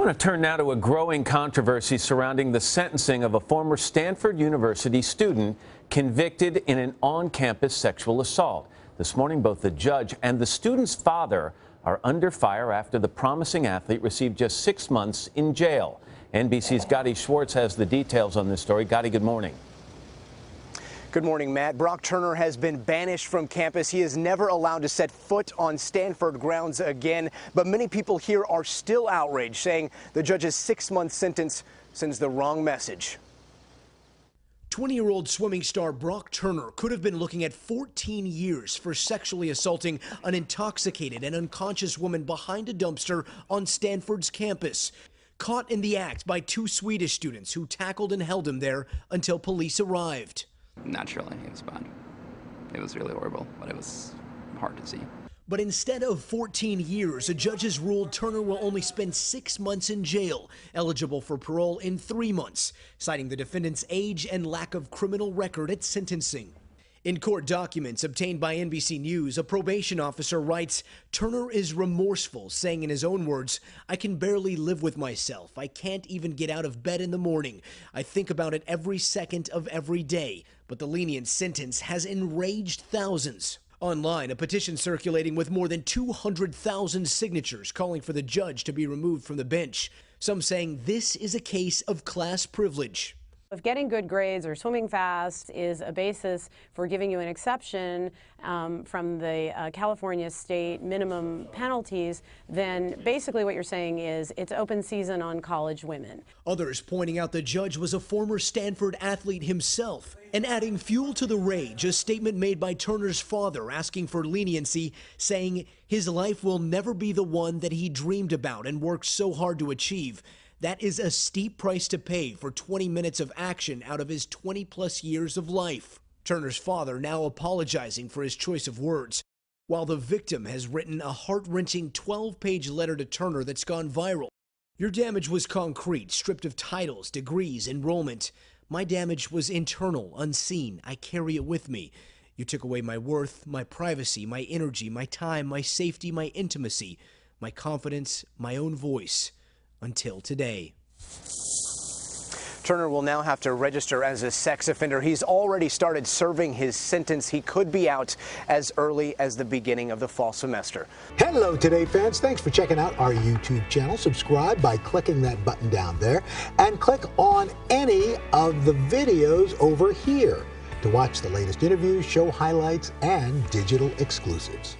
I want to turn now to a growing controversy surrounding the sentencing of a former Stanford University student convicted in an on-campus sexual assault. This morning, both the judge and the student's father are under fire after the promising athlete received just 6 months in jail. NBC's Gadi Schwartz has the details on this story. Gadi, good morning. Good morning, Matt. Brock Turner has been banished from campus. He is never allowed to set foot on Stanford grounds again. But many people here are still outraged, saying the judge's 6-month sentence sends the wrong message. 20-year-old swimming star Brock Turner could have been looking at 14 years for sexually assaulting an intoxicated and unconscious woman behind a dumpster on Stanford's campus. Caught in the act by two Swedish students who tackled and held him there until police arrived. Naturally, it was bad. It was really horrible, but it was hard to see. But instead of 14 years, a judge has ruled Turner will only spend 6 months in jail, eligible for parole in 3 months, citing the defendant's age and lack of criminal record at sentencing. In court documents obtained by NBC News, a probation officer writes, Turner is remorseful, saying in his own words, I can barely live with myself. I can't even get out of bed in the morning. I think about it every second of every day. But the lenient sentence has enraged thousands. Online, a petition circulating with more than 200,000 signatures calling for the judge to be removed from the bench. Some saying this is a case of class privilege. If getting good grades or swimming fast is a basis for giving you an exception from the California state minimum penalties, then basically what you're saying is it's open season on college women. Others pointing out the judge was a former Stanford athlete himself. And adding fuel to the rage, a statement made by Turner's father asking for leniency, saying his life will never be the one that he dreamed about and worked so hard to achieve. That is a steep price to pay for 20 minutes of action out of his 20-plus years of life. Turner's father now apologizing for his choice of words, while the victim has written a heart-wrenching 12-page letter to Turner that's gone viral. Your damage was concrete, stripped of titles, degrees, enrollment. My damage was internal, unseen. I carry it with me. You took away my worth, my privacy, my energy, my time, my safety, my intimacy, my confidence, my own voice. Until today. Turner will now have to register as a sex offender. He's already started serving his sentence. He could be out as early as the beginning of the fall semester. Hello, Today fans. Thanks for checking out our YouTube channel. Subscribe by clicking that button down there and click on any of the videos over here to watch the latest interviews, show highlights, and digital exclusives.